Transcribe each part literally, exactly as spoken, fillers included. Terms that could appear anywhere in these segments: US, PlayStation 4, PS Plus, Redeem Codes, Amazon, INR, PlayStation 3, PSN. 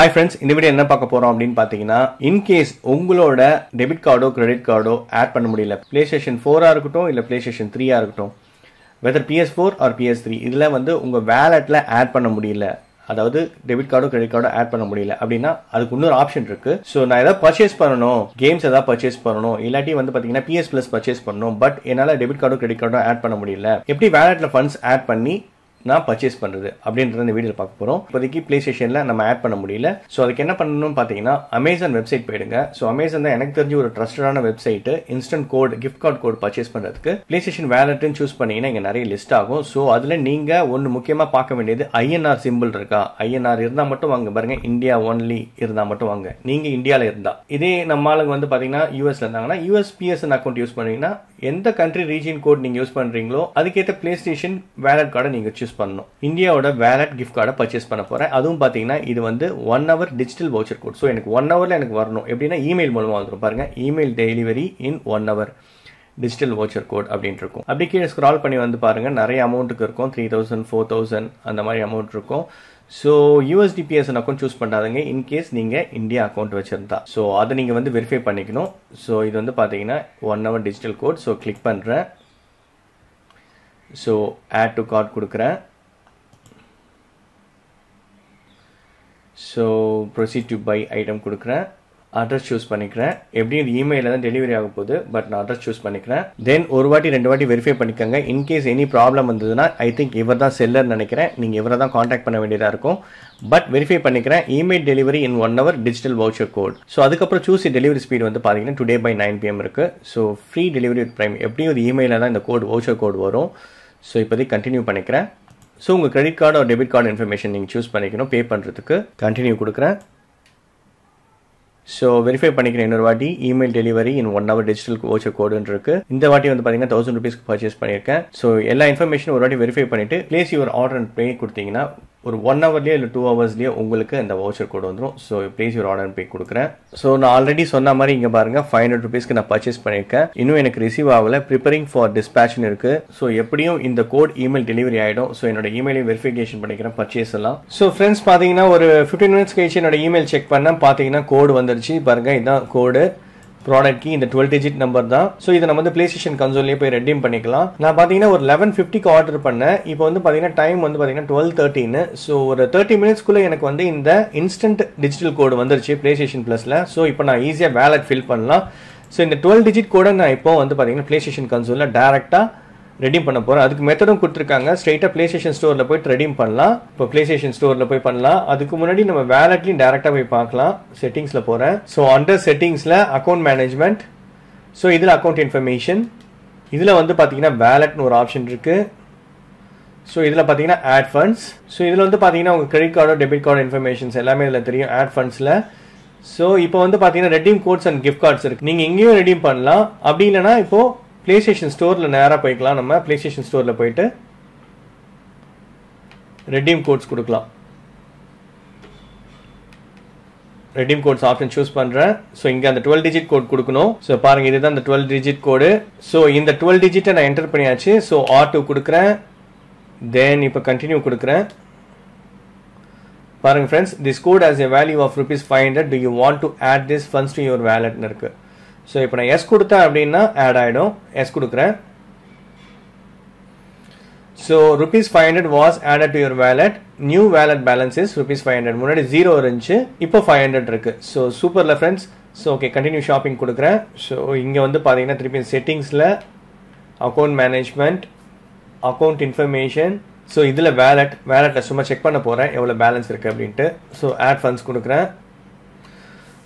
Hi friends, இந்த video என்ன பார்க்க போறோம் அப்படினு பாத்தீங்கன்னா in case உங்களோட டெபிட் கார்டோ கிரெடிட் கார்டோ ஆட் பண்ண முடியல PlayStation four ஆ இருக்கட்டும் இல்ல PlayStation three ஆ இருக்கட்டும் whether P S four or P S three இதுல வந்து உங்க வாலெட்ல ஆட் பண்ண முடியல அதாவது டெபிட் கார்டோ கிரெடிட் கார்டோ ஆட் பண்ண முடியல அப்படினா அதுக்கு இன்னொரு ஆப்ஷன் இருக்கு சோ நான் ஏதாவது பர்சேஸ் பண்ணனும் கேம்ஸ் ஏதாவது பர்சேஸ் பண்ணனும் இல்லாட்டி வந்து பாத்தீங்கன்னா P S Plus பர்சேஸ் பண்ணனும் பட் என்னால டெபிட் கார்டோ கிரெடிட் கார்டோ ஆட் பண்ண முடியல எப்படி வாலெட்ல ஃபண்ட்ஸ் ஆட் பண்ணி நான் பர்ச்சேஸ் பண்றது அப்படின்றத இந்த வீடியோல பார்க்க போறோம். இப்போதைக்கு PlayStationல நம்ம ஆட் பண்ண முடியல. சோ அதுக்கு என்ன பண்ணனும் பாத்தீங்கன்னா Amazon வெப்சைட் போய்டுங்க. சோ Amazon தான் எனக்கு தெரிஞ்ச ஒரு ட்ரஸ்டடான website. Instant code gift card code purchase பண்றதுக்கு PlayStation Wallet ன்னு சூஸ் பண்ணீங்கன்னா இங்க நிறைய லிஸ்ட் ஆகும். சோ அதுல நீங்க ஒன்னு முக்கியமா பார்க்க வேண்டியது I N R சிம்பிள் இருக்கா? I N R இருந்தா மட்டும் வாங்க பாருங்க. இந்தியா only இருந்தா மட்டும் வாங்க. நீங்க இந்தியால இருந்தா. இதே நம்ம ஆளுங்க வந்து பாத்தீங்கன்னா U S ல இருந்தாங்கன்னா U S P S N account use பண்ணீங்கன்னா எந்த कंट्री ரீஜன் கோட் நீங்க யூஸ் பண்றீங்களோ அதுக்கேத்த PlayStation Wallet கார்டை நீங்க இந்தியாவோட வாலட் gift card பர்ச்சேஸ் பண்ண போறேன் அதுவும் பாத்தீங்கன்னா இது வந்து one hour digital voucher code so எனக்கு one hourல எனக்கு வரணும் எப்படினா ஈமெயில் மூலமா வந்துரும் பாருங்க email delivery in one hour digital voucher code அப்படினு இருக்கும் அப்படியே கீழ ஸ்க்ரால் பண்ணி வந்து பாருங்க நிறைய அமௌண்ட்க்கு இருக்கும் three thousand four thousand அந்த மாதிரி அமௌண்ட் இருக்கும் so U S D P S N account choose பண்ணாதீங்க இன் கேஸ் நீங்க இந்தியா அக்கவுண்ட் வச்சிருந்தா சோ அத நீங்க வந்து வெரிஃபை பண்ணிக்கணும் சோ இது வந்து பாத்தீங்கன்னா one hour digital code so click பண்றேன் so add to cart கொடுக்கிறேன் so proceed to buy item கொடுக்கிறேன் address choose பண்ணிக்கிறேன் எப்படியும் ஈமெயில்ல தான் டெலிவரி ஆக போகுது பட் நான் address choose பண்ணிக்கிறேன் then ஒரு வாட்டி ரெண்டு வாட்டி வெரிஃபை பண்ணிக்கங்க in case any problem வந்ததுனா I think இவர் தான் செல்லர் நினைக்கிறேன் நீங்க இவர தான் कांटेक्ट பண்ண வேண்டியதா இருக்கும் பட் வெரிஃபை பண்ணிக்கிறேன் email delivery in one hour digital voucher code so அதுக்கு அப்புறம் choose டெலிவரி ஸ்பீட் வந்து பாத்தீங்கன்னா today by nine p m இருக்கு so free delivery with prime எப்படியும் ஒரு ஈமெயில்ல தான் இந்த கோட் வவுச்சர் கோட் வரும் சோ இப்போதைக்கு कंटिन्यू பண்ணிக்கிறேன் சோ உங்க credit card or debit card information நீங்க choose பண்ணிக்கணும் பே பண்றதுக்கு कंटिन्यू கொடுக்கிறேன் so verify பண்ணிக்கிறேன் இன்னொரு வாட்டி email delivery in one hour digital voucher code ன்னு இருக்கு இந்த வாட்டி வந்து பாத்தீங்கன்னா one thousand rupees க்கு purchase பண்ணிருக்கேன் so எல்லா இன்ஃபர்மேஷனும் ஒரு வாட்டி verify பண்ணிட்டு place your order and pay கொடுத்தீங்கன்னா ஒரு one hourலயே இல்ல two hoursலயே உங்களுக்கு அந்த voucher code வந்துரும் so place your order and pay கொடுக்கிறேன் so நான் ஆல்ரெடி சொன்ன மாதிரி இங்க பாருங்க five hundred rupees க்கு நான் purchase பண்ணிருக்கேன் இன்னும் எனக்கு receive ஆகல preparing for dispatch ன்னு இருக்கு so எப்படியும் இந்த code email delivery ஆயிடும் so என்னோட email verification பண்ணிக்கிறேன் purchase எல்லாம் so friends பாத்தீங்கன்னா ஒரு fifteen minutes கழிச்சு என்னோட email check பண்ணா பாத்தீங்கன்னா code வந்துருச்சு பாருங்க இதான் code product key இந்த twelve digit number தான் சோ இத நம்ம வந்து PlayStation console-ல போய் redeem பண்ணிக்கலாம் நான் பாத்தீங்கன்னா ஒரு eleven fifty க்கு ஆர்டர் பண்ணேன் இப்போ வந்து பாத்தீங்கன்னா டைம் வந்து பாத்தீங்கன்னா twelve thirteen சோ ஒரு thirty minutes குள்ள எனக்கு வந்து இந்த instant digital code வந்துருச்சு PlayStation Plus-ல சோ இப்போ நான் ஈஸியா wallet fill பண்ணலாம் சோ இந்த twelve digit code நான் இப்போ வந்து பாத்தீங்கன்னா PlayStation console-ல டைரக்ட்டா redeem பண்ண போறேன் அதுக்கு மெத்தடும் கொடுத்திருக்காங்க ஸ்ட்ரைட்டா PlayStation Store-ல போய் redeem பண்ணலாம் இப்போ PlayStation Store-ல போய் பண்ணலாம் அதுக்கு முன்னாடி நம்ம wallet-லியும் டைரக்ட்டா போய் பார்க்கலாம் செட்டிங்ஸ்ல போறேன் சோ under settings-ல account management சோ இதுல account information இதுல வந்து பாத்தீங்கன்னா wallet-னு ஒரு ஆப்ஷன் இருக்கு சோ இதுல பாத்தீங்கன்னா add funds சோ இதுல வந்து பாத்தீங்கன்னா உங்க credit card or debit card informations எல்லாமே இதுல தெரியும் add funds-ல சோ இப்போ வந்து பாத்தீங்கன்னா redeem codes and gift cards இருக்கு நீங்க எங்கேயும் redeem பண்ணலாம் அப்படி இல்லனா இப்போ PlayStation Store-ல நேரா போய்க்கலாம் நம்ம PlayStation Store-ல போய்ட்டு redeem codes கொடுக்கலாம் redeem codes option choose பண்றேன் சோ இங்க அந்த twelve digit code கொடுக்கணும் சோ பாருங்க இதுதான் அந்த twelve digit code சோ இந்த twelve digit நான் என்டர் பண்ணியாச்சு சோ R two கொடுக்கிறேன் then இப்ப continue கொடுக்கிறேன் பாருங்க friends this code has a value of rupees five hundred do you want to add this funds to your wallet ன்னு இருக்கு so இப்போ நான் எஸ் கொடுத்தா அப்படினா ஆட் ஆயிடும் எஸ் கொடுக்கிறேன் so rupees five hundred was added to your wallet new wallet balance is rupees five hundred முன்னாடி zero இருந்துச்சு இப்போ five hundred இருக்கு சோ சூப்பர்ல friends so okay continue shopping கொடுக்கிறேன் சோ இங்க வந்து பாத்தீங்கன்னா திருப்பி செட்டிங்ஸ்ல account management account information so இதுல wallet wallet-ல சும்மா செக் பண்ண போறேன் எவ்வளவு பேலன்ஸ் இருக்கு அப்படினு சோ add funds கொடுக்கிறேன்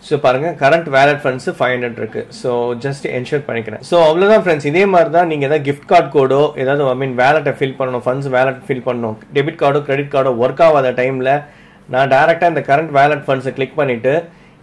சோ பாருங்க current wallet funds five hundred இருக்கு சோ ஜஸ்ட் என்ஷூர் பண்ணிக்கிறேன் சோ அவ்வளவுதான் फ्रेंड्स இதே மாதிரி தான் நீங்க ஏதாவது gift card கோடோ ஏதாவது ஐ மீன் வாலட்ட ஃபில் பண்ணனும் ஃபண்ட்ஸ் வாலட் ஃபில் பண்ணனும் டெபிட் கார்டோ கிரெடிட் கார்டோ வர்க் ஆகாத டைம்ல நான் டைரக்ட்டா இந்த கரண்ட் வாலட் ஃபண்ட்ஸ் கிளிக் பண்ணிட்டு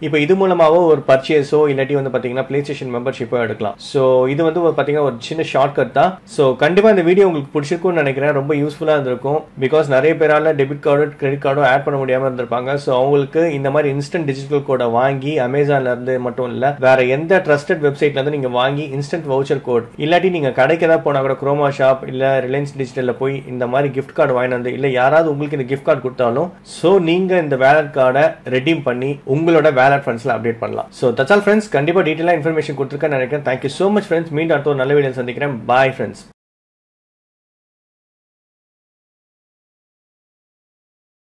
இப்போ இது மூலமாவோ ஒரு பர்ச்சேஸோ இல்லாட்டி வந்து பாத்தீங்கன்னா பிளேஸ்டேஷன் மெம்பர்ஷிப்போ எடுக்கலாம். சோ இது வந்து பாத்தீங்கன்னா ஒரு சின்ன ஷார்ட்கட் தான். சோ கண்டிப்பா இந்த வீடியோ உங்களுக்கு பிடிச்சிருக்கும்னு நினைக்கிறேன், ரொம்ப யூஸ்ஃபுல்லா இருந்திருக்கும். பிகாஸ் நிறைய பேரால டெபிட் கார்டு கிரெடிட் கார்டும் ஆட் பண்ண முடியாம இருந்திருப்பாங்க. சோ அவங்களுக்கு இந்த மாதிரி இன்ஸ்டன்ட் டிஜிட்டல் கோடை வாங்கி அமேசான்ல இருந்து மட்டும் இல்ல வேற எந்த ட்ரஸ்டட் வெப்சைட்ல இருந்து நீங்க வாங்கி இன்ஸ்டன்ட் வவுச்சர் கோட் இல்லாட்டி நீங்க கடைக்கு ஏதாவது போனா கூட குரோமா ஷாப் இல்ல ரிலையன்ஸ் டிஜிட்டல்ல போய் இந்த மாதிரி கிஃப்ட் கார்டு வாங்கினா வந்து இல்ல யாராவது உங்களுக்கு இந்த கிஃப்ட் கார்டு கொடுத்தாலும் சோ நீங்க இந்த வேலட் கார்டை ரெடீம் பண்ணி உங்களோட வேலட் ஃபண்ட்ஸ்ல அப்டேட் பண்ணலாம். சோ தட்ஸ் ஆல் ஃப்ரெண்ட்ஸ், கண்டிப்பா டீடைலா இன்ஃபர்மேஷன் கொடுத்துருக்கேன் நினைக்கிறேன். தேங்க்யூ சோ மச் ஃப்ரெண்ட்ஸ், மீண்டும் அடுத்த ஒரு நல்ல வீடியோ சந்திக்கிறேன். Bye friends.